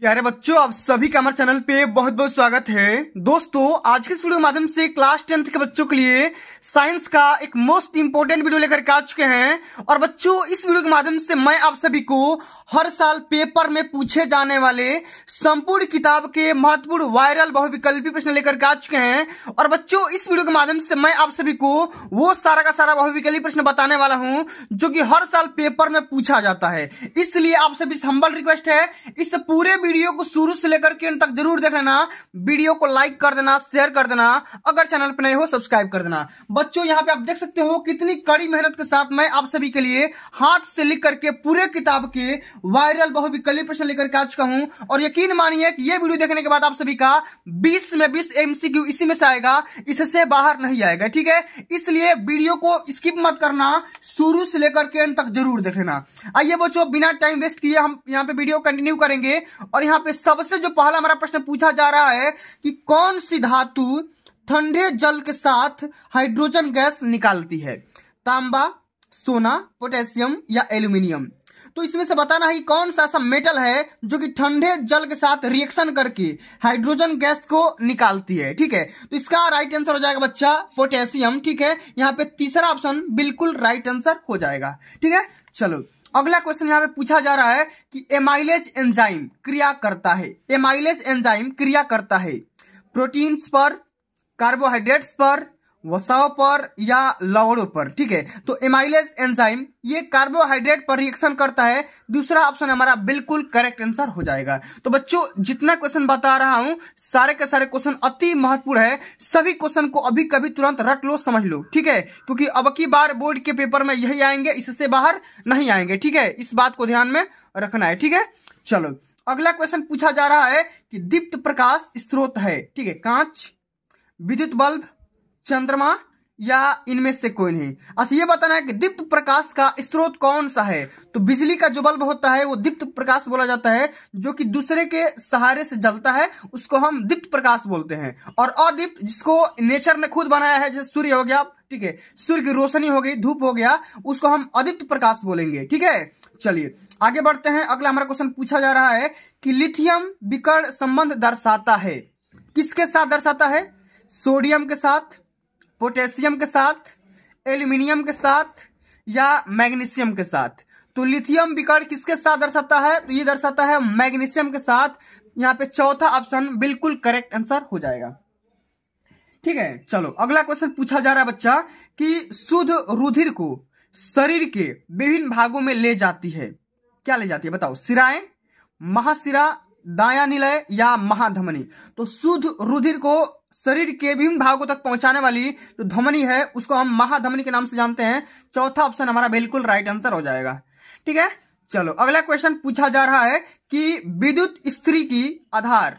प्यारे बच्चों, आप सभी का हमारे चैनल पे बहुत बहुत स्वागत है। दोस्तों, आज के इस वीडियो के माध्यम से क्लास 10th के बच्चों के लिए साइंस का एक मोस्ट इंपोर्टेंट वीडियो लेकर के आ चुके हैं। और बच्चों, इस वीडियो के माध्यम से मैं आप सभी को हर साल पेपर में पूछे जाने वाले संपूर्ण किताब के महत्वपूर्ण वायरल बहुविकल्पी प्रश्न लेकर के आ चुके हैं। और बच्चों, इस वीडियो के माध्यम से मैं आप सभी को वो सारा का सारा बहुविकल्पी प्रश्न बताने वाला हूं जो कि हर साल पेपर में पूछा जाता है। इसलिए आप सभी से हम्बल रिक्वेस्ट है, इस पूरे वीडियो को शुरू से लेकर के अंत तक जरूर देख लेना। वीडियो को लाइक कर देना, शेयर कर देना, अगर चैनल पर नए हो सब्सक्राइब कर देना। बच्चों, यहाँ पे आप देख सकते हो कितनी कड़ी मेहनत के साथ मैं आप सभी के लिए हाथ से लिख करके पूरे किताब के वायरल बहुविकल्पी प्रश्न लेकर के आ चुका हूं। और यकीन मानिए कि ये वीडियो देखने के बाद आप सभी का 20 में 20 एमसीक्यू इसी में से आएगा, इससे बाहर नहीं आएगा, ठीक है। इसलिए वीडियो को स्किप मत करना, शुरू से लेकर के अंत तक जरूर देख लेना। आइए बच्चों, बिना टाइम वेस्ट किए हम यहाँ पे वीडियो कंटिन्यू करेंगे। और यहाँ पे सबसे जो पहला हमारा प्रश्न पूछा जा रहा है कि कौन सी धातु ठंडे जल के साथ हाइड्रोजन गैस निकालती है, तांबा, सोना, पोटेशियम या एल्यूमिनियम। तो इसमें से बताना है कि कौन सा ऐसा मेटल है जो कि ठंडे जल के साथ रिएक्शन करके हाइड्रोजन गैस को निकालती है, ठीक है। तो इसका राइट आंसर हो जाएगा बच्चा पोटेशियम, ठीक है। यहाँ पे तीसरा ऑप्शन बिल्कुल राइट आंसर हो जाएगा, ठीक है। चलो, अगला क्वेश्चन यहाँ पे पूछा जा रहा है कि एमाइलेज एंजाइम क्रिया करता है, एमाइलेज एंजाइम क्रिया करता है प्रोटीन्स पर, कार्बोहाइड्रेट्स पर, वसाओं पर या लवणों पर, ठीक है। तो एमाइलेज एंजाइम ये कार्बोहाइड्रेट पर रिएक्शन करता है, दूसरा ऑप्शन हमारा बिल्कुल करेक्ट आंसर हो जाएगा। तो बच्चों, जितना क्वेश्चन बता रहा हूं सारे के सारे क्वेश्चन अति महत्वपूर्ण है। सभी क्वेश्चन को अभी कभी तुरंत रट लो, समझ लो, ठीक है, क्योंकि अब की बार बोर्ड के पेपर में यही आएंगे, इससे बाहर नहीं आएंगे, ठीक है। इस बात को ध्यान में रखना है, ठीक है। चलो, अगला क्वेश्चन पूछा जा रहा है कि दीप्त प्रकाश स्रोत है, ठीक है, कांच, विद्युत बल्ब, चंद्रमा या इनमें से कोई नहीं। अच्छा, ये बताना है कि दीप्त प्रकाश का स्रोत कौन सा है। तो बिजली का जो बल्ब होता है वो दीप्त प्रकाश बोला जाता है, जो कि दूसरे के सहारे से जलता है उसको हम दीप्त प्रकाश बोलते हैं। और अदीप्त जिसको नेचर ने खुद बनाया है, जैसे सूर्य हो गया, ठीक है, सूर्य की रोशनी हो गई, धूप हो गया, उसको हम अदीप्त प्रकाश बोलेंगे, ठीक है। चलिए आगे बढ़ते हैं। अगला हमारा क्वेश्चन पूछा जा रहा है कि लिथियम विकर्ण संबंध दर्शाता है, किसके साथ दर्शाता है, सोडियम के साथ, पोटेशियम के साथ, एल्यूमिनियम के साथ या मैग्नीशियम के साथ। तो लिथियम विकर्ण किसके साथ दर्शाता है, ये दर्शाता है मैग्नीशियम के साथ। यहाँ पे चौथा ऑप्शन बिल्कुल करेक्ट आंसर हो जाएगा, ठीक है। चलो, अगला क्वेश्चन पूछा जा रहा है बच्चा कि शुद्ध रुधिर को शरीर के विभिन्न भागों में ले जाती है, क्या ले जाती है बताओ, सिराएं, महासिरा, दायानिलय या महाधमनी। तो शुद्ध रुधिर को शरीर के विभिन्न भागों तक पहुंचाने वाली जो धमनी है उसको हम महाधमनी के नाम से जानते हैं। चौथा ऑप्शन हमारा बिल्कुल राइट आंसर हो जाएगा, ठीक है। चलो, अगला क्वेश्चन पूछा जा रहा है कि विद्युत इस्त्री की आधार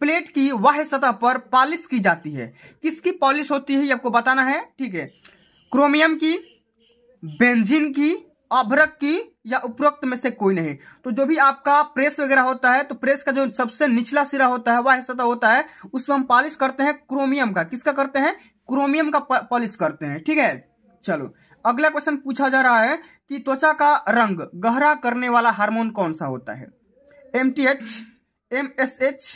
प्लेट की बाह्य सतह पर पॉलिश की जाती है, किसकी पॉलिश होती है ये आपको बताना है, ठीक है, क्रोमियम की, बेंजीन की, अभ्रक की या उपरोक्त में से कोई नहीं। तो जो भी आपका प्रेस वगैरह होता है, तो प्रेस का जो सबसे निचला सिरा होता है, वह सतह होता है, उसमें हम पॉलिश करते हैं क्रोमियम का, किसका करते हैं, क्रोमियम का पॉलिश करते हैं, ठीक है। चलो, अगला क्वेश्चन पूछा जा रहा है कि त्वचा का रंग गहरा करने वाला हार्मोन कौन सा होता है, MTH, MSH,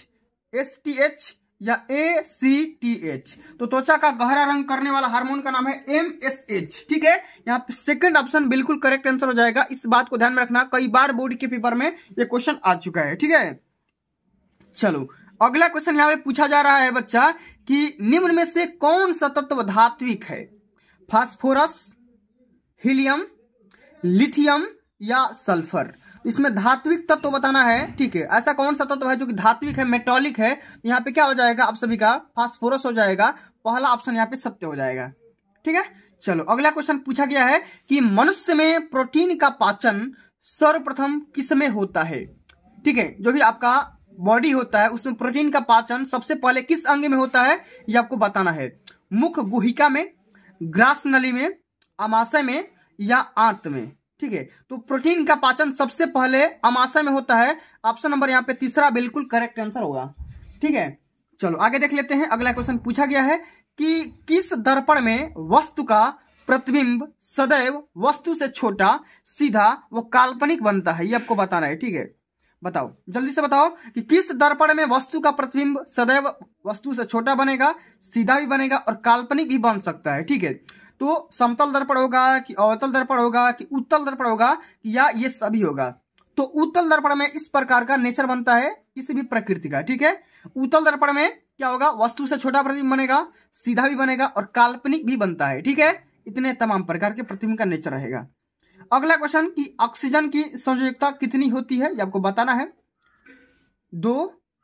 STH या ACTH। तो त्वचा का गहरा रंग करने वाला हार्मोन का नाम है MSH, ठीक है। यहाँ पे सेकंड ऑप्शन बिल्कुल करेक्ट आंसर हो जाएगा। इस बात को ध्यान में रखना, कई बार बोर्ड के पेपर में ये क्वेश्चन आ चुका है, ठीक है। चलो, अगला क्वेश्चन यहाँ पे पूछा जा रहा है बच्चा कि निम्न में से कौन सा तत्व धात्विक है, फास्फोरस, हीलियम, लिथियम या सल्फर। इसमें धात्विक तत्व बताना है, ठीक है, ऐसा कौन सा तत्व है जो कि धात्विक है, मेटॉलिक है। यहाँ पे क्या हो जाएगा आप सभी का, फास्फोरस हो जाएगा, पहला ऑप्शन यहाँ पे सत्य हो जाएगा, ठीक है। चलो, अगला क्वेश्चन पूछा गया है कि मनुष्य में प्रोटीन का पाचन सर्वप्रथम किसमें होता है, ठीक है, जो भी आपका बॉडी होता है उसमें प्रोटीन का पाचन सबसे पहले किस अंग में होता है ये आपको बताना है, मुख गुहिका में, ग्रास नली में, आमाशय में या आंत में, ठीक है। तो प्रोटीन का पाचन सबसे पहले आमाशय में होता है, ऑप्शन नंबर यहाँ पे तीसरा बिल्कुल करेक्ट आंसर होगा, ठीक है। चलो, आगे देख लेते हैं। अगला क्वेश्चन पूछा गया है कि किस दर्पण में वस्तु का प्रतिबिंब सदैव वस्तु से छोटा, सीधा व काल्पनिक बनता है, ये आपको बताना है, ठीक है, बताओ, जल्दी से बताओ कि किस दर्पण में वस्तु का प्रतिबिंब सदैव वस्तु से छोटा बनेगा, सीधा भी बनेगा और काल्पनिक भी बन सकता है। ठीक है, तो समतल दर्पण होगा कि अवतल दर्पण होगा कि उत्तल दर्पण होगा या ये सभी होगा। तो उत्तल दर्पण में इस प्रकार का नेचर बनता है किसी भी प्रकृति का। ठीक है, उत्तल दर्पण में क्या होगा, वस्तु से छोटा प्रतिबिंब बनेगा, सीधा भी बनेगा और काल्पनिक भी बनता है। ठीक है, इतने तमाम प्रकार के प्रतिबिंब का नेचर रहेगा। अगला क्वेश्चन कि ऑक्सीजन की संयोजकता कितनी होती है, ये आपको बताना है, 2,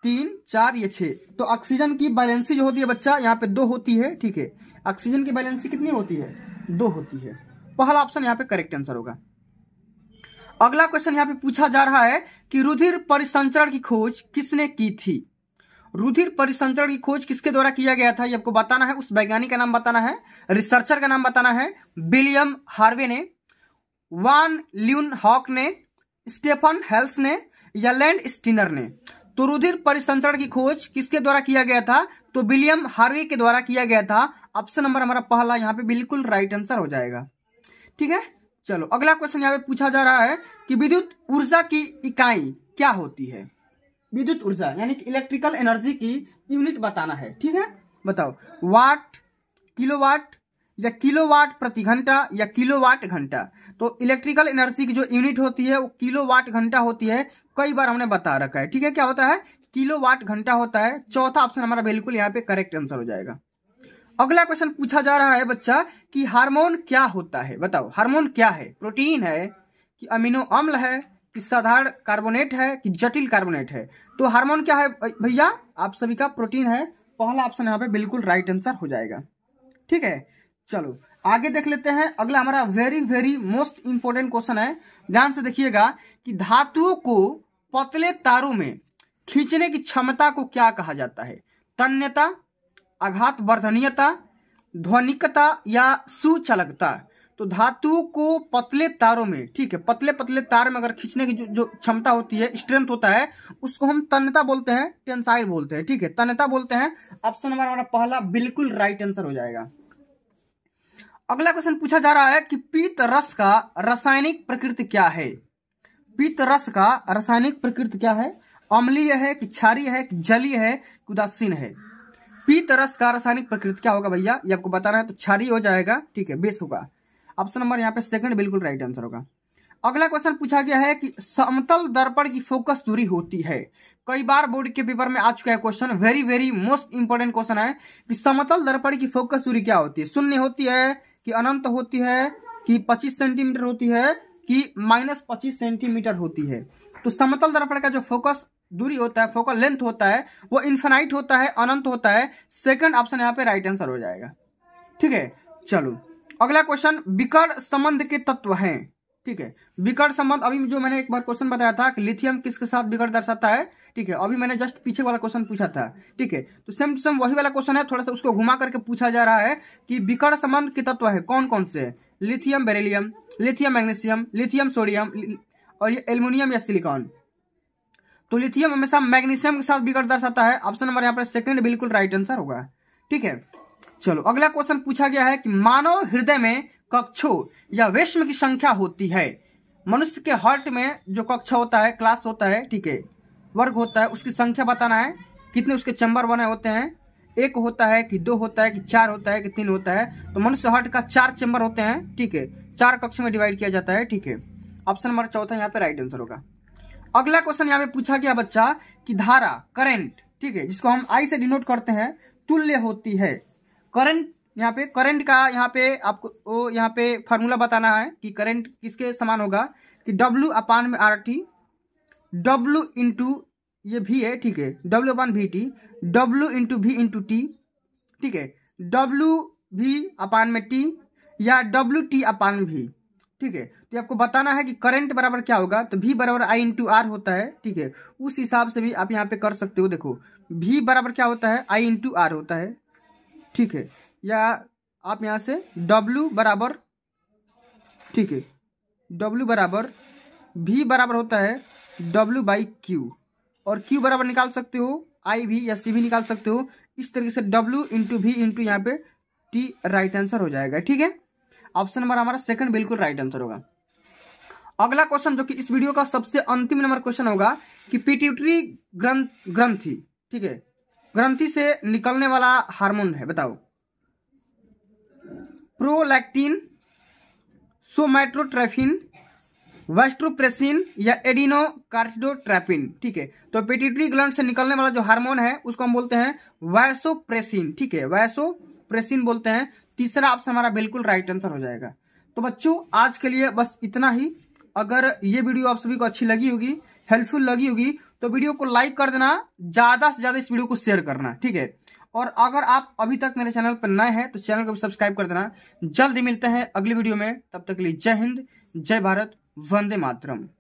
3, 4 या 6। तो ऑक्सीजन की वैलेंसी जो होती है बच्चा, यहाँ पे 2 होती है। ठीक है, ऑक्सीजन की वैलेंसी कितनी होती है, 2 होती है। पहला ऑप्शन यहाँ पे करेक्ट आंसर होगा। अगला क्वेश्चन यहाँ पे पूछा जा रहा है कि रुधिर परिसंचरण की खोज किसने की थी। रुधिर परिसंचरण की खोज किसके द्वारा किया गया था, ये आपको बताना है, उस वैज्ञानिक का नाम बताना है, रिसर्चर का नाम बताना है। विलियम हार्वे ने, वान ल्यून हॉक ने, स्टेफन हेल्स ने या लैंड स्टीनर ने। तो रुधिर परिसंचरण की खोज किसके द्वारा किया गया था, तो विलियम हार्वे के द्वारा किया गया था। ऑप्शन नंबर हमारा पहला यहाँ पे बिल्कुल राइट आंसर हो जाएगा। ठीक है, चलो अगला क्वेश्चन यहाँ पे पूछा जा रहा है कि विद्युत ऊर्जा की इकाई क्या होती है। विद्युत ऊर्जा यानी कि इलेक्ट्रिकल एनर्जी की यूनिट बताना है। ठीक है, बताओ, वाट, किलोवाट या किलोवाट प्रति घंटा या किलोवाट घंटा। तो इलेक्ट्रिकल एनर्जी की जो यूनिट होती है वो किलोवाट घंटा होती है, कई बार हमने बता रखा है। ठीक है, क्या होता है, किलोवाट घंटा होता है। चौथा ऑप्शन हमारा बिल्कुल यहाँ पे करेक्ट आंसर हो जाएगा। अगला क्वेश्चन पूछा जा रहा है बच्चा कि हार्मोन क्या होता है। बताओ, हार्मोन क्या है, प्रोटीन है कि अमीनो अम्ल है कि साधारण कार्बोनेट है कि जटिल कार्बोनेट है। तो हार्मोन क्या है भैया, आप सभी का प्रोटीन है। पहला ऑप्शन यहाँ पे बिल्कुल राइट आंसर हो जाएगा। ठीक है, चलो आगे देख लेते हैं। अगला हमारा very very most important question है, ध्यान से देखिएगा कि धातुओं को पतले तारों में खींचने की क्षमता को क्या कहा जाता है, तन्यता, आघात वर्धनीयता, ध्वनिकता या सुचालकता। तो धातुओं को पतले तारों में, ठीक है, पतले पतले तार में अगर खींचने की जो क्षमता होती है, स्ट्रेंथ होता है, उसको हम तन्यता बोलते हैं, टेंसाइल बोलते हैं। ठीक है, तन्यता बोलते हैं। ऑप्शन हमारा पहला बिल्कुल राइट आंसर हो जाएगा। अगला क्वेश्चन पूछा जा रहा है कि पीत रस का रासायनिक प्रकृति क्या है। पीत रस का रासायनिक प्रकृति क्या है, अम्लीय है कि क्षारीय है कि जलीय है कि उदासीन है। पीत रस का रासायनिक प्रकृति क्या होगा भैया, ये आपको बताना है, तो क्षारीय हो जाएगा। ठीक है, बेस होगा। ऑप्शन नंबर यहाँ पे सेकंड बिल्कुल राइट आंसर होगा। अगला क्वेश्चन पूछा गया है कि समतल दर्पण की फोकस दूरी होती है। कई बार बोर्ड के पेपर में आ चुका है question, very very most important question है कि समतल दर्पण की फोकस दूरी क्या होती है, शून्य होती है कि अनंत होती है कि 25 सेंटीमीटर होती है कि -25 सेंटीमीटर होती है। तो समतल दर्पण का जो फोकस दूरी होता है, फोकल लेंथ होता है, वो इनफिनाइट होता है, अनंत होता है। सेकंड ऑप्शन यहाँ पे राइट आंसर हो जाएगा। ठीक है, चलो अगला क्वेश्चन, विकर्ण संबंध के तत्व हैं। ठीक है, विकर्ण संबंध, अभी जो मैंने एक बार क्वेश्चन बताया था कि लिथियम किसके साथ विकर्ण दर्शाता है। ठीक है, अभी मैंने जस्ट पीछे वाला क्वेश्चन पूछा था। ठीक है, तो सेम टू सेम वही वाला क्वेश्चन है, थोड़ा सा उसको घुमा करके पूछा जा रहा है कि विकर्ण संबंध के तत्व है कौन कौन से है, lithium beryllium, lithium magnesium, lithium sodium और ये एल्युमिनियम या सिलिकॉन। तो लिथियम हमेशा मैग्नीशियम के साथ विकर्ण दर्शाता है। ऑप्शन नंबर यहाँ पर सेकंड बिल्कुल राइट आंसर होगा। ठीक है, चलो अगला क्वेश्चन पूछा गया है कि मानव हृदय में कक्षों या रेशम की संख्या होती है। मनुष्य के हार्ट में जो कक्षा होता है, क्लास होता है, ठीक है, वर्ग होता है, उसकी संख्या बताना है, कितने उसके चैम्बर बने होते हैं, 1 होता है कि 2 होता है कि 4 होता है कि 3 होता है। तो मनुष्य हार्ट का 4 चैम्बर होते हैं। ठीक है, 4 कक्ष में डिवाइड किया जाता है। ठीक है, ऑप्शन नंबर चौथा यहाँ पे राइट आंसर होगा। अगला क्वेश्चन यहाँ पे पूछा गया बच्चा कि धारा, करंट, ठीक है, जिसको हम आई से डिनोट करते हैं, तुल्य होती है। करंट यहाँ पे, करंट का यहाँ पे आपको यहाँ पे फार्मूला बताना है कि करंट किसके समान होगा कि W/RT, W इंटू ये V है, ठीक है, W/VT, W/V/T, ठीक है, WV/T या WT/V। ठीक है, तो आपको बताना है कि करंट बराबर क्या होगा, तो V = I/R होता है। ठीक है, उस हिसाब से भी आप यहाँ पे कर सकते हो। देखो V = क्या होता है, I/R होता है। ठीक है, या आप यहाँ से W = ठीक है, W = V = होता है W/Q और Q = निकाल सकते हो IV या CV निकाल सकते हो। इस तरीके से W/V/ यहाँ पे T राइट आंसर हो जाएगा। ठीक है, ऑप्शन नंबर हमारा सेकंड बिल्कुल राइट आंसर होगा। अगला क्वेश्चन जो कि इस वीडियो का सबसे अंतिम नंबर क्वेश्चन होगा कि पिट्यूटरी ग्रंथि, ठीक है, ग्रंथि से निकलने वाला हार्मोन है, बताओ। प्रोलैक्टिन, सोमैटोट्रेपिन, वेस्ट्रोप्रेसिन या एडिनोकार्टिडोट्रेपिन, ठीक है। तो पिट्यूटरी ग्लैंड से निकलने वाला जो हार्मोन है उसको हम बोलते हैं वैसोप्रेसिन, ठीक है, वैसोप्रेसिन बोलते हैं। तीसरा ऑप्शन हमारा बिल्कुल राइट आंसर हो जाएगा। तो बच्चों आज के लिए बस इतना ही। अगर ये वीडियो आप सभी को अच्छी लगी होगी, हेल्पफुल लगी होगी, तो वीडियो को लाइक कर देना, ज्यादा से ज्यादा इस वीडियो को शेयर करना, ठीक है। और अगर आप अभी तक मेरे चैनल पर नए हैं तो चैनल को भी सब्सक्राइब कर देना। जल्दी मिलते हैं अगली वीडियो में, तब तक के लिए जय हिंद, जय भारत, वंदे मातरम।